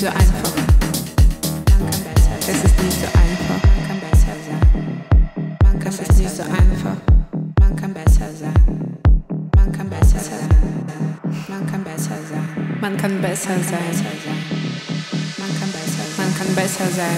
nicht so einfach. Es ist nicht so einfach. Man kann besser sein. Man kann es nicht so einfach. Man kann besser sein. Man kann besser sein. Man kann besser sein. Man kann besser sein. Man kann besser sein. Man kann besser sein.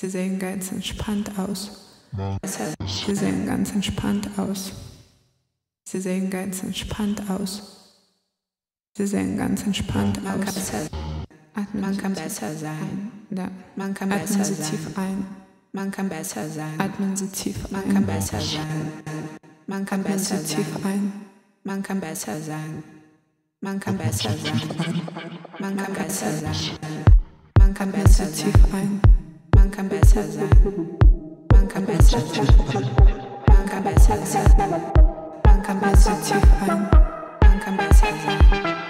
Sie sehen ganz entspannt aus. Sie sehen ganz entspannt aus. Sie sehen ganz entspannt aus. Sie sehen ganz entspannt aus. Man kann besser sein. Man kann besser sein. Man kann besser sein. Atmen Sie tief ein. Man kann besser sein. Man kann besser sein. Man kann besser sein. Man kann besser sein. Man kann besser sein. Man kann besser tief ein. Man kann besser sein. Man kann besser sein. Man kann besser sein. Man kann besser tief ein. Man kann besser sein.